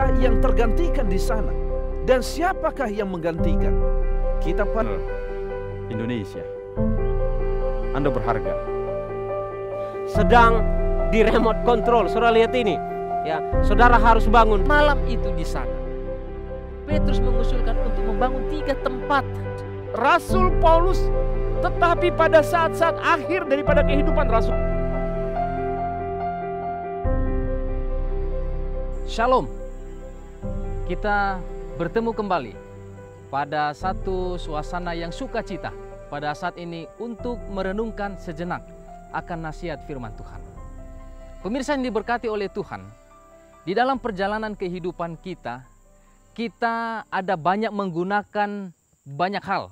siapakah yang tergantikan di sana? Dan siapakah yang menggantikan? Kita pada Indonesia. Anda berharga. Sedang di remote control. Saudara lihat ini. Ya, saudara harus bangun malam itu di sana. Petrus mengusulkan untuk membangun 3 tempat. Rasul Paulus, tetapi pada saat-saat akhir daripada kehidupan Rasul. Shalom. Kita bertemu kembali pada satu suasana yang sukacita pada saat ini untuk merenungkan sejenak akan nasihat firman Tuhan. Pemirsa yang diberkati oleh Tuhan, di dalam perjalanan kehidupan kita ada banyak menggunakan banyak hal.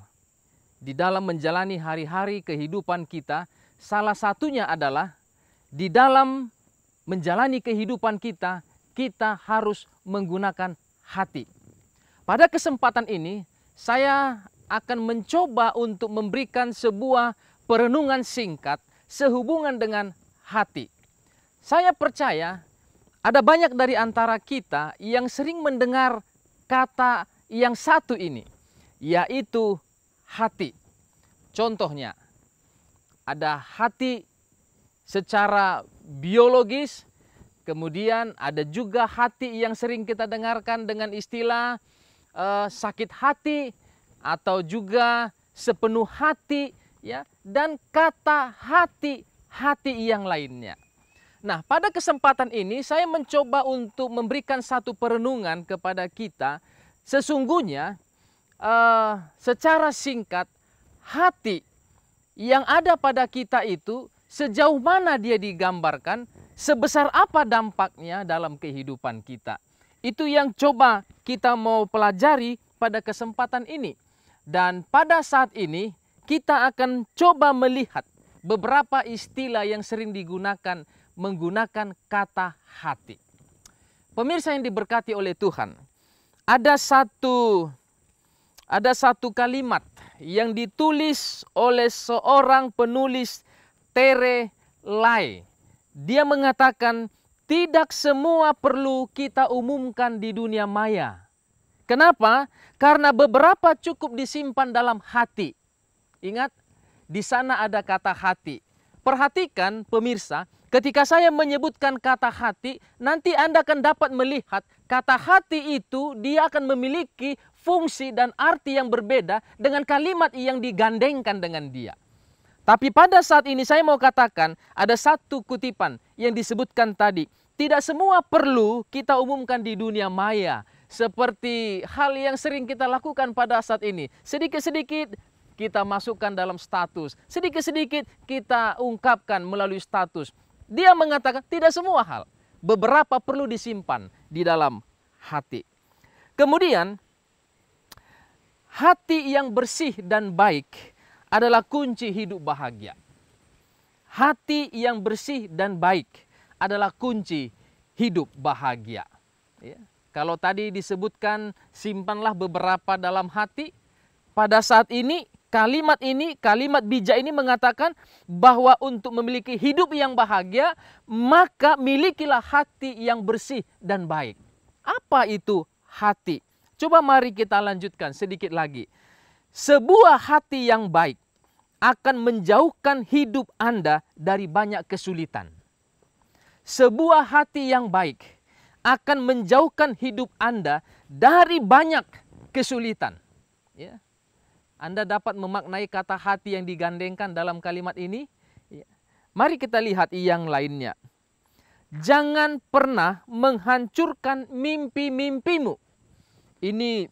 Di dalam menjalani hari-hari kehidupan kita, salah satunya adalah di dalam menjalani kehidupan kita harus menggunakan hati. Pada kesempatan ini, saya akan mencoba untuk memberikan sebuah perenungan singkat sehubungan dengan hati. Saya percaya ada banyak dari antara kita yang sering mendengar kata yang satu ini, yaitu hati. Contohnya, ada hati secara biologis, kemudian ada juga hati yang sering kita dengarkan dengan istilah sakit hati atau juga sepenuh hati, ya, dan kata hati yang lainnya. Nah, pada kesempatan ini saya mencoba untuk memberikan satu perenungan kepada kita. Sesungguhnya secara singkat, hati yang ada pada kita itu sejauh mana dia digambarkan, sebesar apa dampaknya dalam kehidupan kita. Itu yang coba kita mau pelajari pada kesempatan ini. Dan pada saat ini kita akan coba melihat beberapa istilah yang sering digunakan menggunakan kata hati. Pemirsa yang diberkati oleh Tuhan, ada satu kalimat yang ditulis oleh seorang penulis, Tere Lai. Dia mengatakan, tidak semua perlu kita umumkan di dunia maya. Kenapa? Karena beberapa cukup disimpan dalam hati. Ingat, di sana ada kata hati. Perhatikan pemirsa, ketika saya menyebutkan kata hati, nanti Anda akan dapat melihat kata hati itu dia akan memiliki fungsi dan arti yang berbeda dengan kalimat yang digandengkan dengan dia. Tapi pada saat ini saya mau katakan ada satu kutipan yang disebutkan tadi. Tidak semua perlu kita umumkan di dunia maya. Seperti hal yang sering kita lakukan pada saat ini. Sedikit-sedikit kita masukkan dalam status. Sedikit-sedikit kita ungkapkan melalui status. Dia mengatakan tidak semua hal. Beberapa perlu disimpan di dalam hati. Kemudian, hati yang bersih dan baik adalah kunci hidup bahagia. Hati yang bersih dan baik adalah kunci hidup bahagia. Ya. Kalau tadi disebutkan simpanlah beberapa dalam hati, pada saat ini kalimat bijak ini mengatakan bahwa untuk memiliki hidup yang bahagia, maka milikilah hati yang bersih dan baik. Apa itu hati? Coba mari kita lanjutkan sedikit lagi. Sebuah hati yang baik akan menjauhkan hidup Anda dari banyak kesulitan. Sebuah hati yang baik akan menjauhkan hidup Anda dari banyak kesulitan. Ya. Anda dapat memaknai kata hati yang digandengkan dalam kalimat ini. Ya. Mari kita lihat yang lainnya. Jangan pernah menghancurkan mimpi-mimpimu. Ini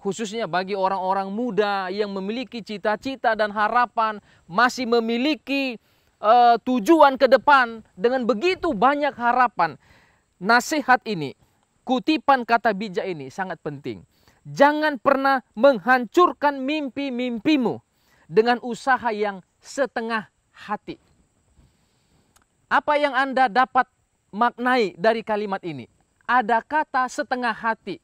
khususnya bagi orang-orang muda yang memiliki cita-cita dan harapan, masih memiliki tujuan ke depan dengan begitu banyak harapan. Nasihat ini, kutipan kata bijak ini sangat penting. Jangan pernah menghancurkan mimpi-mimpimu dengan usaha yang setengah hati. Apa yang Anda dapat maknai dari kalimat ini? Ada kata setengah hati.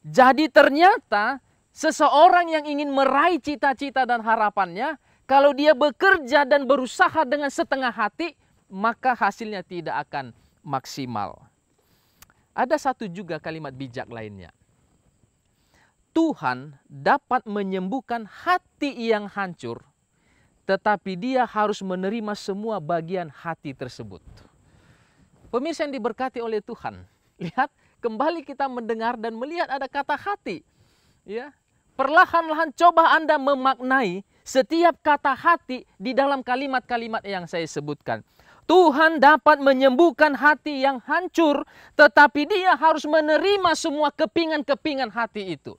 Jadi ternyata seseorang yang ingin meraih cita-cita dan harapannya, kalau dia bekerja dan berusaha dengan setengah hati, maka hasilnya tidak akan maksimal. Ada satu juga kalimat bijak lainnya. Tuhan dapat menyembuhkan hati yang hancur, tetapi Dia harus menerima semua bagian hati tersebut. Pemirsa yang diberkati oleh Tuhan, lihat, kembali kita mendengar dan melihat ada kata hati. Ya, perlahan-lahan coba Anda memaknai setiap kata hati di dalam kalimat-kalimat yang saya sebutkan. Tuhan dapat menyembuhkan hati yang hancur, tetapi Dia harus menerima semua kepingan-kepingan hati itu.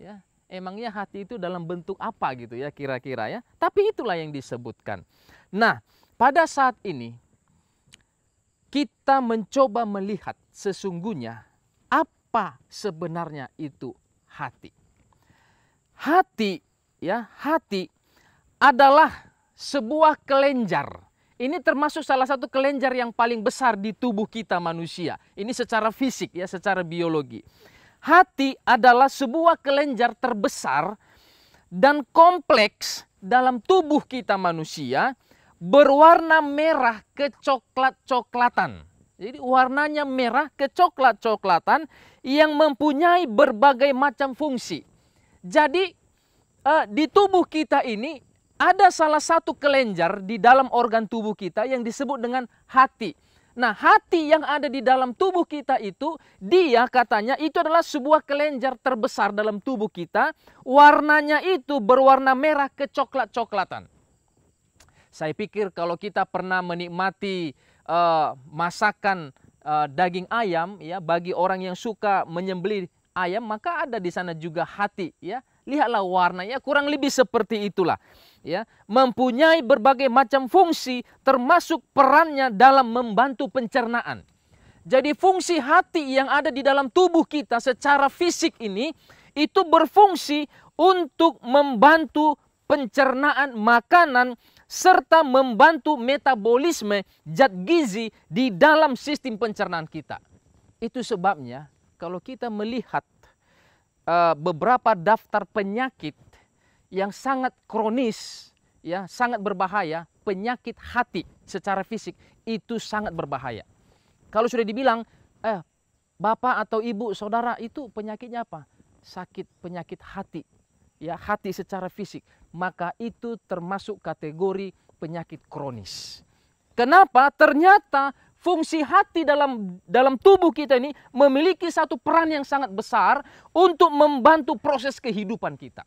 Ya, emangnya hati itu dalam bentuk apa gitu ya kira-kira ya. Tapi itulah yang disebutkan. Nah, pada saat ini kita mencoba melihat sesungguhnya apa sebenarnya itu hati. Hati, ya, hati adalah sebuah kelenjar. Ini termasuk salah satu kelenjar yang paling besar di tubuh kita manusia. Ini secara fisik ya, secara biologi. Hati adalah sebuah kelenjar terbesar dan kompleks dalam tubuh kita manusia, berwarna merah kecoklat-coklatan. Jadi warnanya merah kecoklat-coklatan yang mempunyai berbagai macam fungsi. Jadi di tubuh kita ini ada salah satu kelenjar di dalam organ tubuh kita yang disebut dengan hati. Nah, hati yang ada di dalam tubuh kita itu, dia katanya itu adalah sebuah kelenjar terbesar dalam tubuh kita. Warnanya itu berwarna merah kecoklat-coklatan. Saya pikir kalau kita pernah menikmati masakan daging ayam, ya, bagi orang yang suka menyembelih ayam, maka ada di sana juga hati, ya. Lihatlah warnanya kurang lebih seperti itulah, ya, mempunyai berbagai macam fungsi termasuk perannya dalam membantu pencernaan. Jadi fungsi hati yang ada di dalam tubuh kita secara fisik ini itu berfungsi untuk membantu pencernaan makanan serta membantu metabolisme zat gizi di dalam sistem pencernaan kita. Itu sebabnya kalau kita melihat beberapa daftar penyakit yang sangat kronis, ya, sangat berbahaya, penyakit hati secara fisik itu sangat berbahaya. Kalau sudah dibilang, bapak atau ibu saudara itu penyakitnya apa? Sakit penyakit hati, ya, hati secara fisik, maka itu termasuk kategori penyakit kronis. Kenapa? Ternyata fungsi hati dalam tubuh kita ini memiliki satu peran yang sangat besar untuk membantu proses kehidupan kita.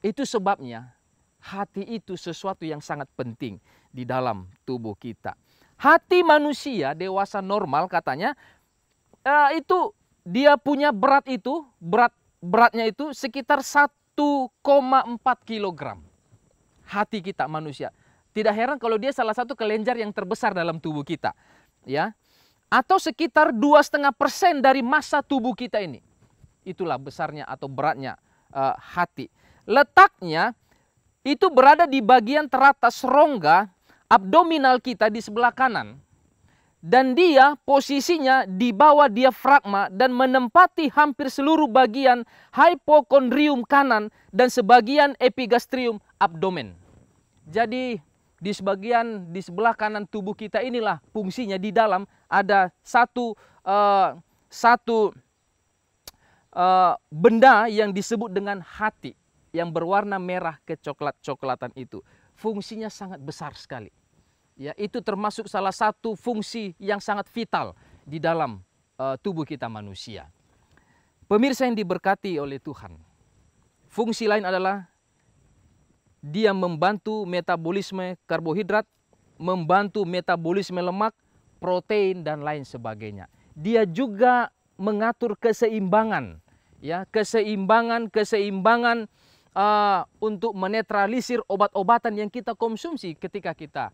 Itu sebabnya hati itu sesuatu yang sangat penting di dalam tubuh kita. Hati manusia dewasa normal katanya itu dia punya berat itu, beratnya itu sekitar 1,4 kg. Hati kita manusia. Tidak heran kalau dia salah satu kelenjar yang terbesar dalam tubuh kita, ya, atau sekitar 2,5% dari massa tubuh kita ini. Itulah besarnya atau beratnya hati. Letaknya itu berada di bagian teratas rongga abdominal kita di sebelah kanan, dan dia posisinya di bawah diafragma dan menempati hampir seluruh bagian hipokondrium kanan dan sebagian epigastrium abdomen. Jadi di sebagian di sebelah kanan tubuh kita inilah fungsinya di dalam ada satu benda yang disebut dengan hati yang berwarna merah kecoklat-coklatan itu. Fungsinya sangat besar sekali. Ya, itu termasuk salah satu fungsi yang sangat vital di dalam tubuh kita manusia. Pemirsa yang diberkati oleh Tuhan. Fungsi lain adalah dia membantu metabolisme karbohidrat, membantu metabolisme lemak, protein, dan lain sebagainya. Dia juga mengatur keseimbangan, ya, keseimbangan untuk menetralisir obat-obatan yang kita konsumsi ketika kita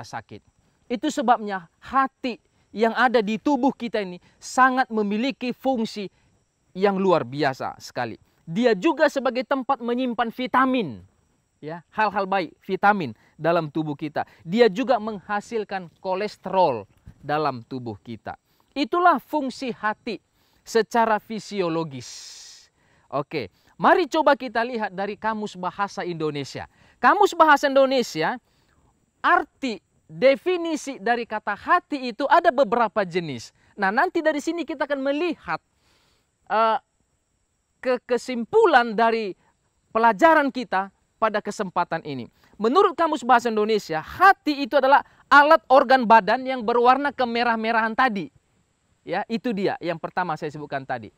sakit. Itu sebabnya hati yang ada di tubuh kita ini sangat memiliki fungsi yang luar biasa sekali. Dia juga sebagai tempat menyimpan vitamin. Ya, hal-hal baik, vitamin dalam tubuh kita. Dia juga menghasilkan kolesterol dalam tubuh kita. Itulah fungsi hati secara fisiologis. Oke, mari coba kita lihat dari Kamus Bahasa Indonesia. Kamus Bahasa Indonesia, arti definisi dari kata hati itu ada beberapa jenis. Nah, nanti dari sini kita akan melihat kesimpulan dari pelajaran kita pada kesempatan ini. Menurut Kamus Bahasa Indonesia, hati itu adalah alat organ badan yang berwarna kemerah-merahan tadi. Ya, itu dia yang pertama saya sebutkan tadi.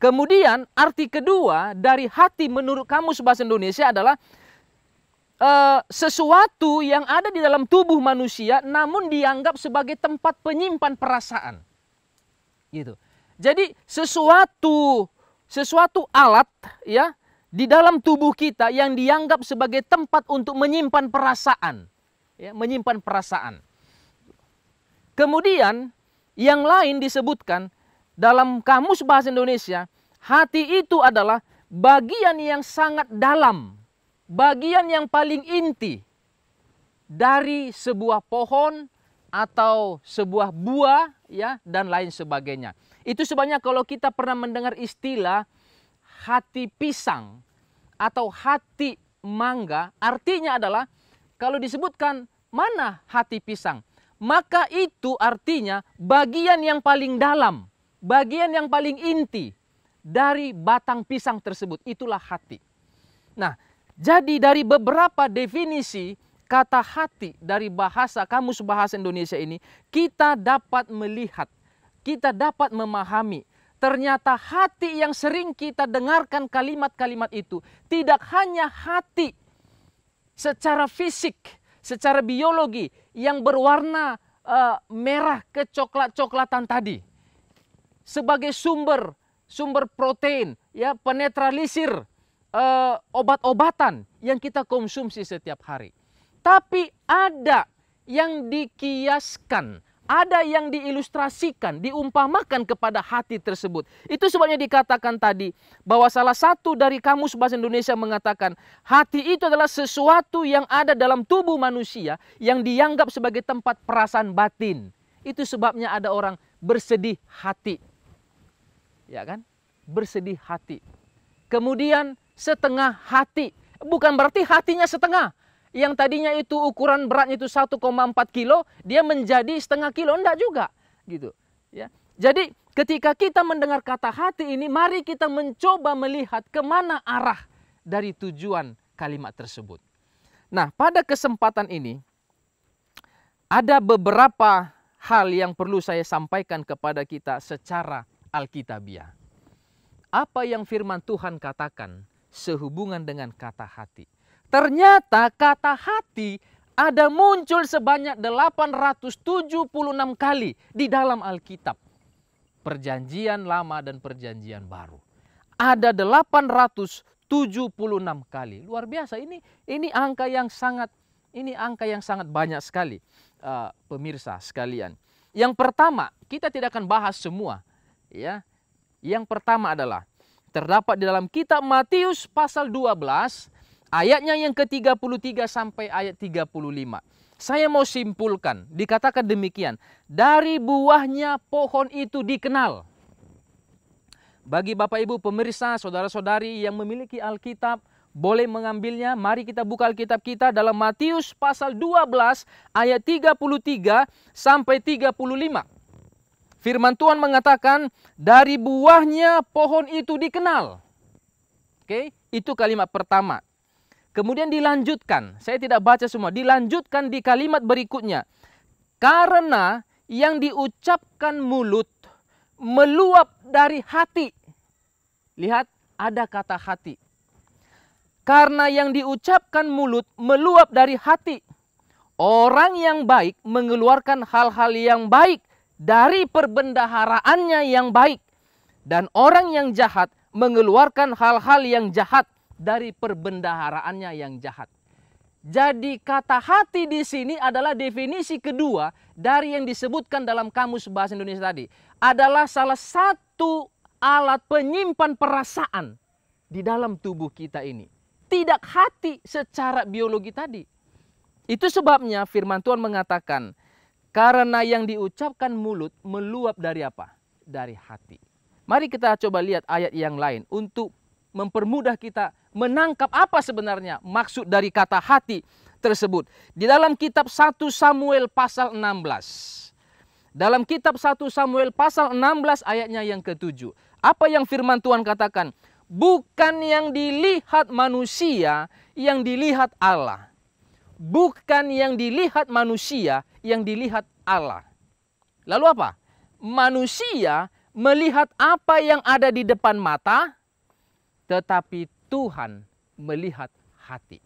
Kemudian arti kedua dari hati menurut Kamus Bahasa Indonesia adalah sesuatu yang ada di dalam tubuh manusia namun dianggap sebagai tempat penyimpan perasaan. Gitu. Jadi sesuatu alat ya di dalam tubuh kita yang dianggap sebagai tempat untuk menyimpan perasaan. Ya, menyimpan perasaan. Kemudian yang lain disebutkan dalam Kamus Bahasa Indonesia, hati itu adalah bagian yang sangat dalam. Bagian yang paling inti dari sebuah pohon atau sebuah buah ya dan lain sebagainya. Itu sebenarnya kalau kita pernah mendengar istilah hati pisang atau hati mangga, artinya adalah kalau disebutkan mana hati pisang, maka itu artinya bagian yang paling dalam, bagian yang paling inti dari batang pisang tersebut, itulah hati. Nah, jadi dari beberapa definisi kata hati dari bahasa Kamus Bahasa Indonesia ini, kita dapat melihat, kita dapat memahami. Ternyata hati yang sering kita dengarkan kalimat-kalimat itu tidak hanya hati secara fisik, secara biologi yang berwarna merah kecoklat-coklatan tadi. Sebagai sumber protein, ya penetralisir. Obat-obatan yang kita konsumsi setiap hari. Tapi ada yang dikiaskan, ada yang diilustrasikan, diumpamakan kepada hati tersebut. Itu sebabnya dikatakan tadi bahwa salah satu dari Kamus Bahasa Indonesia mengatakan hati itu adalah sesuatu yang ada dalam tubuh manusia yang dianggap sebagai tempat perasaan batin. Itu sebabnya ada orang bersedih hati. Ya kan? Bersedih hati. Kemudian setengah hati, bukan berarti hatinya setengah. Yang tadinya itu ukuran beratnya itu 1,4 kilo, dia menjadi setengah kilo, enggak juga. Gitu. Ya. Jadi ketika kita mendengar kata hati ini, mari kita mencoba melihat kemana arah dari tujuan kalimat tersebut. Nah, pada kesempatan ini, ada beberapa hal yang perlu saya sampaikan kepada kita secara alkitabiah. Apa yang firman Tuhan katakan sehubungan dengan kata hati. Ternyata kata hati ada muncul sebanyak 876 kali di dalam Alkitab. Perjanjian Lama dan Perjanjian Baru. Ada 876 kali. Luar biasa, ini angka yang sangat banyak sekali pemirsa sekalian. Yang pertama, kita tidak akan bahas semua ya. Yang pertama adalah terdapat di dalam kitab Matius pasal 12 ayatnya yang ke-33 sampai ayat 35. Saya mau simpulkan, dikatakan demikian. Dari buahnya pohon itu dikenal. Bagi Bapak Ibu pemirsa, saudara-saudari yang memiliki Alkitab, boleh mengambilnya. Mari kita buka Alkitab kita dalam Matius pasal 12 ayat 33 sampai 35. Firman Tuhan mengatakan, dari buahnya pohon itu dikenal. Oke, itu kalimat pertama. Kemudian dilanjutkan, saya tidak baca semua, dilanjutkan di kalimat berikutnya. Karena yang diucapkan mulut meluap dari hati. Lihat, ada kata hati. Karena yang diucapkan mulut meluap dari hati. Orang yang baik mengeluarkan hal-hal yang baik dari perbendaharaannya yang baik, dan orang yang jahat mengeluarkan hal-hal yang jahat dari perbendaharaannya yang jahat. Jadi kata hati di sini adalah definisi kedua dari yang disebutkan dalam Kamus Bahasa Indonesia tadi. Adalah salah satu alat penyimpan perasaan di dalam tubuh kita ini. Tidak hati secara biologi tadi. Itu sebabnya firman Tuhan mengatakan, karena yang diucapkan mulut meluap dari apa? Dari hati. Mari kita coba lihat ayat yang lain untuk mempermudah kita menangkap apa sebenarnya maksud dari kata hati. tersebut. Di dalam kitab 1 Samuel pasal 16. Dalam kitab 1 Samuel pasal 16 ayatnya yang ke-7. Apa yang firman Tuhan katakan? Bukan yang dilihat manusia, yang dilihat Allah. Bukan yang dilihat manusia, yang dilihat Allah. Lalu apa? Manusia melihat apa yang ada di depan mata, tetapi Tuhan melihat hati.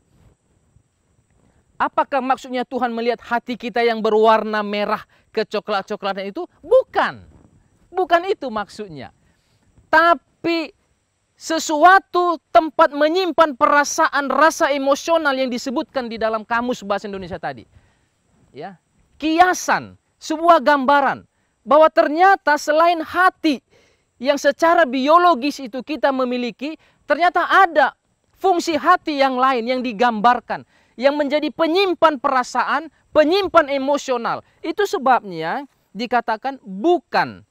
Apakah maksudnya Tuhan melihat hati kita yang berwarna merah kecoklat-coklatan itu? Bukan. Bukan itu maksudnya. Tapi sesuatu tempat menyimpan perasaan, rasa emosional yang disebutkan di dalam kamus bahasa Indonesia tadi. Ya. Kiasan, sebuah gambaran bahwa ternyata selain hati yang secara biologis itu kita memiliki, ternyata ada fungsi hati yang lain yang digambarkan, yang menjadi penyimpan perasaan, penyimpan emosional. Itu sebabnya dikatakan bukan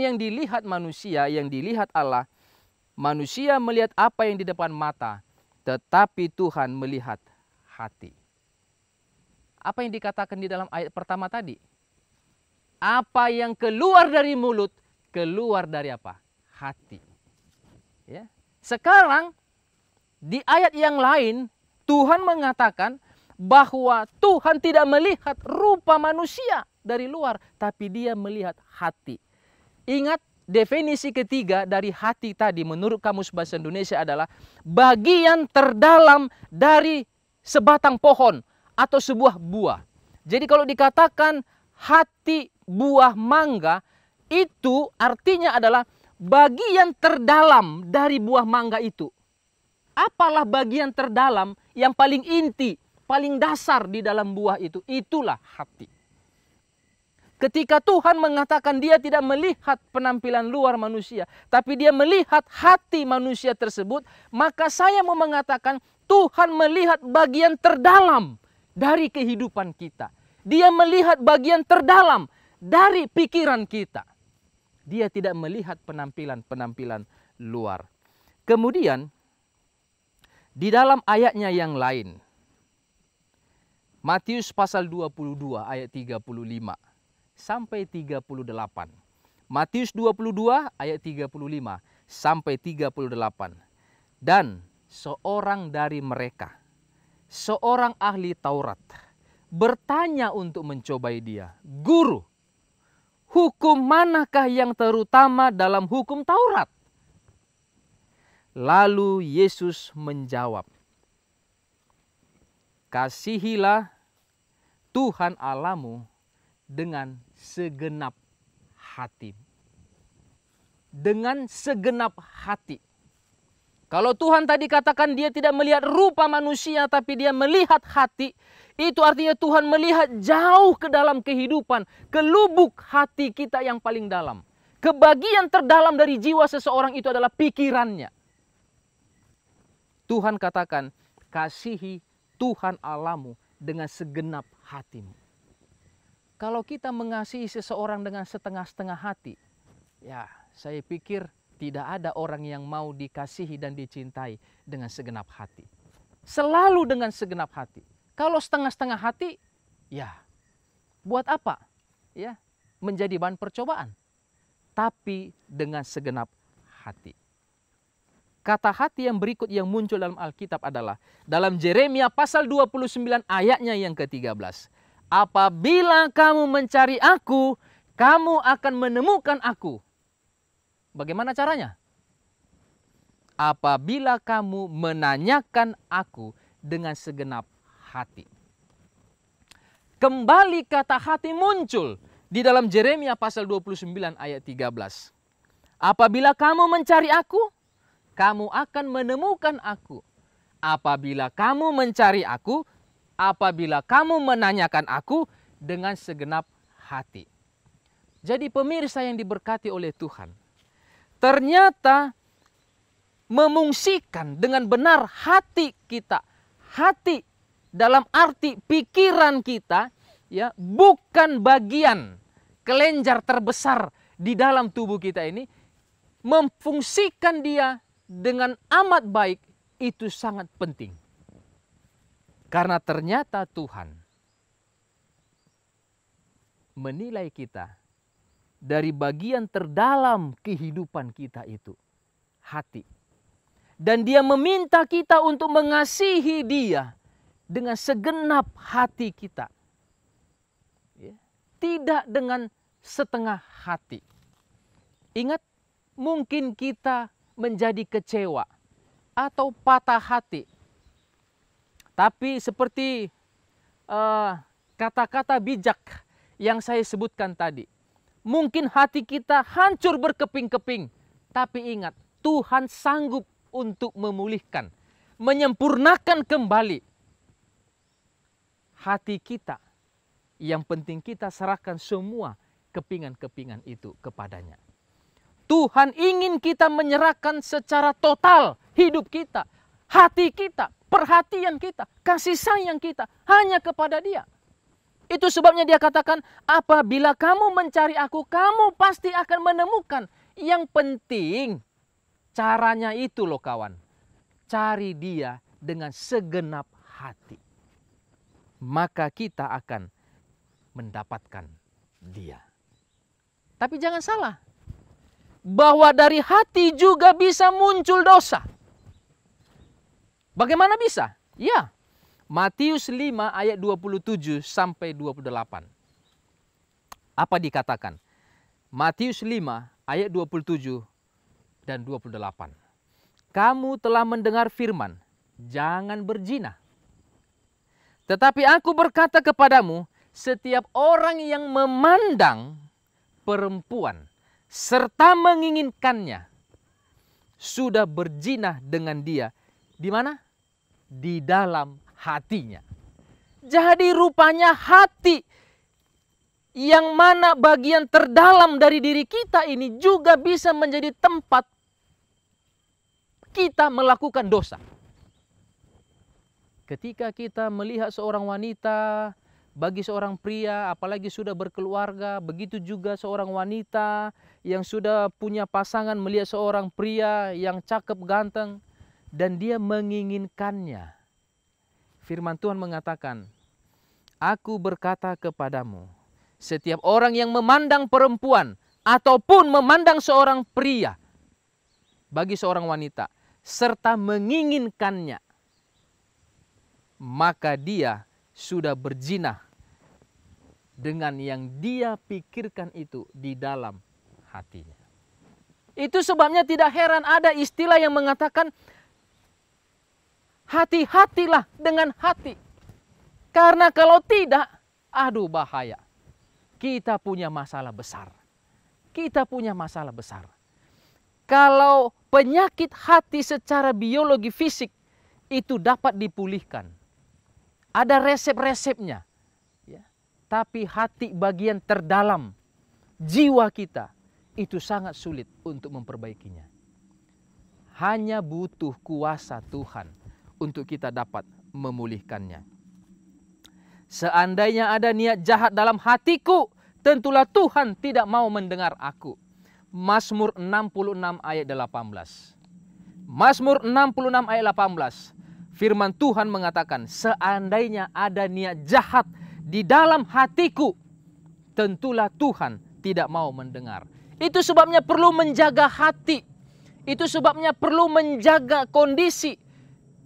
yang dilihat manusia, yang dilihat Allah. Manusia melihat apa yang di depan mata, tetapi Tuhan melihat hati. Apa yang dikatakan di dalam ayat pertama tadi? Apa yang keluar dari mulut, keluar dari apa? Hati. Ya. Sekarang di ayat yang lain Tuhan mengatakan bahwa Tuhan tidak melihat rupa manusia dari luar, tapi dia melihat hati. Ingat definisi ketiga dari hati tadi menurut Kamus Bahasa Indonesia adalah bagian terdalam dari sebatang pohon atau sebuah buah. Jadi kalau dikatakan hati buah mangga, itu artinya adalah bagian terdalam dari buah mangga itu. Apalah bagian terdalam yang paling inti, paling dasar di dalam buah itu? Itulah hati. Ketika Tuhan mengatakan dia tidak melihat penampilan luar manusia, tapi dia melihat hati manusia tersebut, maka saya mau mengatakan Tuhan melihat bagian terdalam dari kehidupan kita. Dia melihat bagian terdalam dari pikiran kita. Dia tidak melihat penampilan-penampilan luar. Kemudian di dalam ayatnya yang lain, Matius pasal 22 ayat 35 sampai 38. Matius 22 ayat 35 sampai 38. Dan seorang dari mereka, seorang ahli Taurat, bertanya untuk mencobai dia, "Guru, hukum manakah yang terutama dalam hukum Taurat?" Lalu Yesus menjawab, "Kasihilah Tuhan Allahmu dengan segenap hati." Dengan segenap hati. Kalau Tuhan tadi katakan dia tidak melihat rupa manusia, tapi dia melihat hati, itu artinya Tuhan melihat jauh ke dalam kehidupan, ke lubuk hati kita yang paling dalam. Kebagian terdalam dari jiwa seseorang itu adalah pikirannya. Tuhan katakan, kasihi Tuhan Allahmu dengan segenap hatimu. Kalau kita mengasihi seseorang dengan setengah-setengah hati, ya saya pikir tidak ada orang yang mau dikasihi dan dicintai dengan segenap hati. Selalu dengan segenap hati. Kalau setengah-setengah hati, ya buat apa? Ya, menjadi bahan percobaan. Tapi dengan segenap hati. Kata hati yang berikut yang muncul dalam Alkitab adalah dalam Yeremia pasal 29 ayatnya yang ke-13. Apabila kamu mencari aku, kamu akan menemukan aku. Bagaimana caranya? Apabila kamu menanyakan aku dengan segenap hati. Kembali kata hati muncul di dalam Yeremia pasal 29 ayat 13. Apabila kamu mencari aku, kamu akan menemukan aku. Apabila kamu mencari aku, apabila kamu menanyakan aku dengan segenap hati. Jadi pemirsa yang diberkati oleh Tuhan, ternyata memungsikan dengan benar hati kita. Hati dalam arti pikiran kita, ya, bukan bagian kelenjar terbesar di dalam tubuh kita ini. Memfungsikan dia dengan amat baik, itu sangat penting. Karena ternyata Tuhan menilai kita dari bagian terdalam kehidupan kita itu, hati. Dan Dia meminta kita untuk mengasihi Dia dengan segenap hati kita. Tidak dengan setengah hati. Ingat, mungkin kita menjadi kecewa atau patah hati. Tapi seperti kata-kata bijak yang saya sebutkan tadi, mungkin hati kita hancur berkeping-keping. Tapi ingat, Tuhan sanggup untuk memulihkan, menyempurnakan kembali hati kita. Yang penting kita serahkan semua kepingan-kepingan itu kepadanya. Tuhan ingin kita menyerahkan secara total hidup kita, hati kita, perhatian kita, kasih sayang kita hanya kepada Dia. Itu sebabnya Dia katakan, apabila kamu mencari Aku, kamu pasti akan menemukan. Yang penting caranya itu loh kawan, cari Dia dengan segenap hati. Maka kita akan mendapatkan Dia. Tapi jangan salah, bahwa dari hati juga bisa muncul dosa. Bagaimana bisa? Ya, Matius 5 ayat 27 sampai 28. Apa dikatakan? Matius 5 ayat 27 dan 28. Kamu telah mendengar firman, jangan berzina. Tetapi Aku berkata kepadamu, setiap orang yang memandang perempuan serta menginginkannya sudah berzina dengan dia. Di mana? Di dalam hatinya. Jadi rupanya hati yang mana bagian terdalam dari diri kita ini juga bisa menjadi tempat kita melakukan dosa. Ketika kita melihat seorang wanita, bagi seorang pria, apalagi sudah berkeluarga, begitu juga seorang wanita yang sudah punya pasangan melihat seorang pria yang cakep ganteng dan dia menginginkannya. Firman Tuhan mengatakan, Aku berkata kepadamu, setiap orang yang memandang perempuan ataupun memandang seorang pria bagi seorang wanita serta menginginkannya, maka dia sudah berzina dengan yang dia pikirkan itu di dalam hatinya. Itu sebabnya tidak heran ada istilah yang mengatakan hati-hatilah dengan hati. Karena kalau tidak, aduh bahaya. Kita punya masalah besar. Kita punya masalah besar. Kalau penyakit hati secara biologi fisik itu dapat dipulihkan. Ada resep-resepnya. Ya. Tapi hati bagian terdalam, jiwa kita, itu sangat sulit untuk memperbaikinya. Hanya butuh kuasa Tuhan untuk kita dapat memulihkannya. Seandainya ada niat jahat dalam hatiku, tentulah Tuhan tidak mau mendengar aku. Mazmur 66 ayat 18. Mazmur 66 ayat 18. Firman Tuhan mengatakan, seandainya ada niat jahat di dalam hatiku, tentulah Tuhan tidak mau mendengar. Itu sebabnya perlu menjaga hati. Itu sebabnya perlu menjaga kondisi,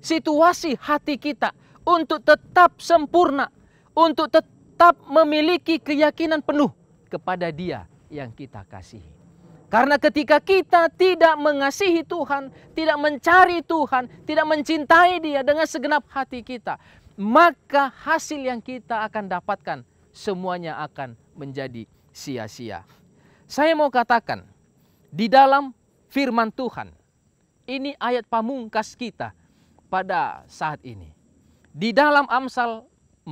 situasi hati kita untuk tetap sempurna, untuk tetap memiliki keyakinan penuh kepada Dia yang kita kasihi. Karena ketika kita tidak mengasihi Tuhan, tidak mencari Tuhan, tidak mencintai Dia dengan segenap hati kita, maka hasil yang kita akan dapatkan semuanya akan menjadi sia-sia. Saya mau katakan, di dalam firman Tuhan, ini ayat pamungkas kita pada saat ini. Di dalam Amsal 4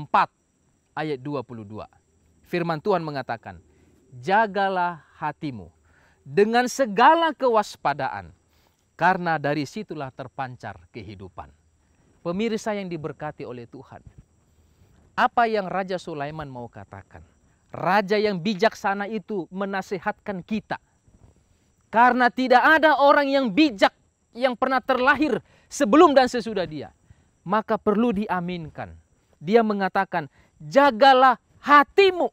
ayat 22, firman Tuhan mengatakan, jagalah hatimu dengan segala kewaspadaan, karena dari situlah terpancar kehidupan. Pemirsa yang diberkati oleh Tuhan, apa yang Raja Sulaiman mau katakan? Raja yang bijaksana itu menasihatkan kita. Karena tidak ada orang yang bijak yang pernah terlahir sebelum dan sesudah dia. maka perlu diaminkan. Dia mengatakan, jagalah hatimu.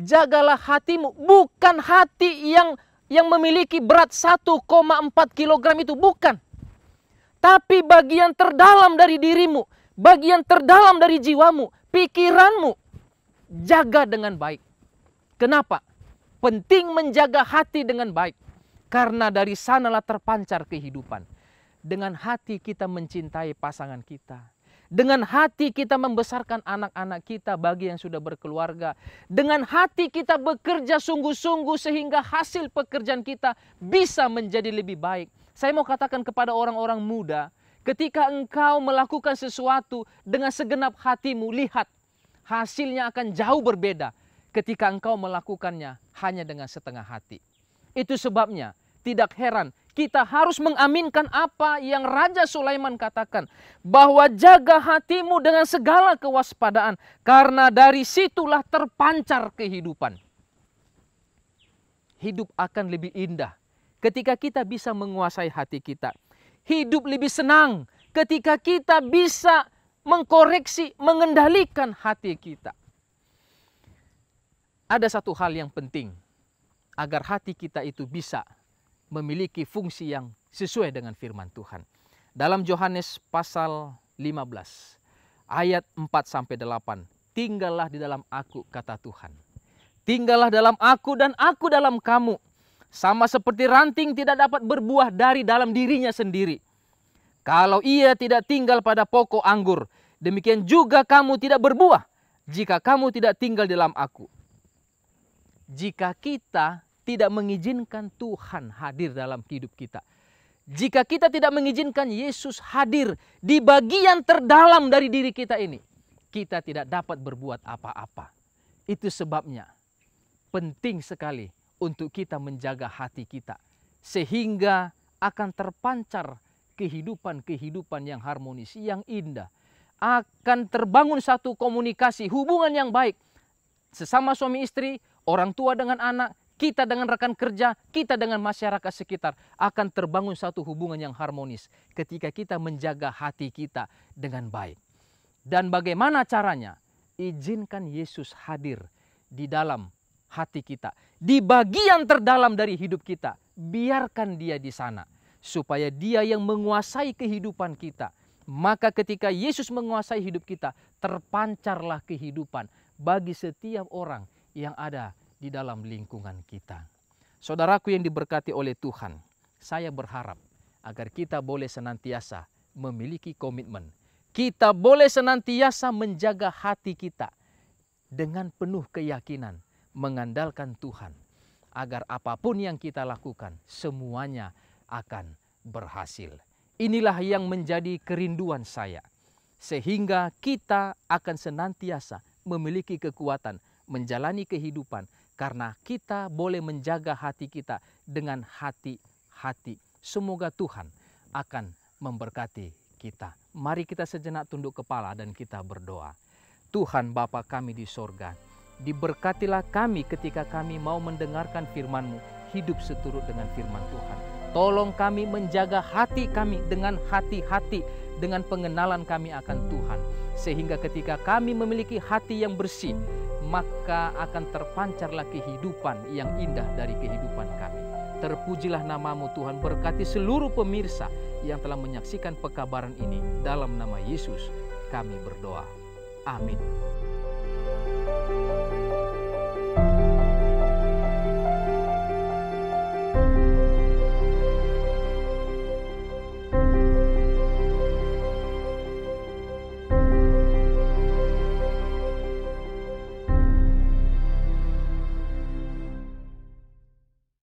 Jagalah hatimu, bukan hati yang memiliki berat 1,4 kg itu, bukan. Tapi bagian terdalam dari dirimu, bagian terdalam dari jiwamu, pikiranmu, jaga dengan baik. Kenapa? Penting menjaga hati dengan baik. Karena dari sanalah terpancar kehidupan. Dengan hati kita mencintai pasangan kita. Dengan hati kita membesarkan anak-anak kita bagi yang sudah berkeluarga. Dengan hati kita bekerja sungguh-sungguh sehingga hasil pekerjaan kita bisa menjadi lebih baik. Saya mau katakan kepada orang-orang muda, ketika engkau melakukan sesuatu dengan segenap hatimu, lihat hasilnya akan jauh berbeda ketika engkau melakukannya hanya dengan setengah hati. Itu sebabnya tidak heran kita harus mengaminkan apa yang Raja Sulaiman katakan, bahwa jaga hatimu dengan segala kewaspadaan, karena dari situlah terpancar kehidupan. Hidup akan lebih indah ketika kita bisa menguasai hati kita. Hidup lebih senang ketika kita bisa mengkoreksi, mengendalikan hati kita. Ada satu hal yang penting agar hati kita itu bisa memiliki fungsi yang sesuai dengan firman Tuhan. Dalam Yohanes pasal 15 ayat 4-8, tinggallah di dalam aku, kata Tuhan. Tinggallah dalam aku dan aku dalam kamu. Sama seperti ranting tidak dapat berbuah dari dalam dirinya sendiri, kalau ia tidak tinggal pada pokok anggur. Demikian juga kamu tidak berbuah jika kamu tidak tinggal dalam aku. Jika kita tidak mengizinkan Tuhan hadir dalam hidup kita, jika kita tidak mengizinkan Yesus hadir di bagian terdalam dari diri kita ini, kita tidak dapat berbuat apa-apa. Itu sebabnya penting sekali untuk kita menjaga hati kita, sehingga akan terpancar kehidupan-kehidupan yang harmonis, yang indah. Akan terbangun satu komunikasi, hubungan yang baik sesama suami istri, orang tua dengan anak, kita dengan rekan kerja, kita dengan masyarakat sekitar. Akan terbangun satu hubungan yang harmonis ketika kita menjaga hati kita dengan baik. Dan bagaimana caranya? Izinkan Yesus hadir di dalam hati kita, di bagian terdalam dari hidup kita. Biarkan dia di sana, supaya dia yang menguasai kehidupan kita. Maka ketika Yesus menguasai hidup kita, terpancarlah kehidupan bagi setiap orang yang ada di dalam lingkungan kita. Saudaraku yang diberkati oleh Tuhan, saya berharap agar kita boleh senantiasa memiliki komitmen. Kita boleh senantiasa menjaga hati kita dengan penuh keyakinan, mengandalkan Tuhan, agar apapun yang kita lakukan, semuanya akan berhasil. Inilah yang menjadi kerinduan saya, sehingga kita akan senantiasa memiliki kekuatan menjalani kehidupan, karena kita boleh menjaga hati kita dengan hati-hati. Semoga Tuhan akan memberkati kita. Mari kita sejenak tunduk kepala dan kita berdoa. Tuhan Bapa kami di sorga, diberkatilah kami ketika kami mau mendengarkan firman-Mu, hidup seturut dengan firman Tuhan. Tolong kami menjaga hati kami dengan hati-hati, dengan pengenalan kami akan Tuhan. Sehingga ketika kami memiliki hati yang bersih, maka akan terpancarlah kehidupan yang indah dari kehidupan kami. Terpujilah namamu Tuhan, berkati seluruh pemirsa yang telah menyaksikan pekabaran ini. Dalam nama Yesus kami berdoa. Amin.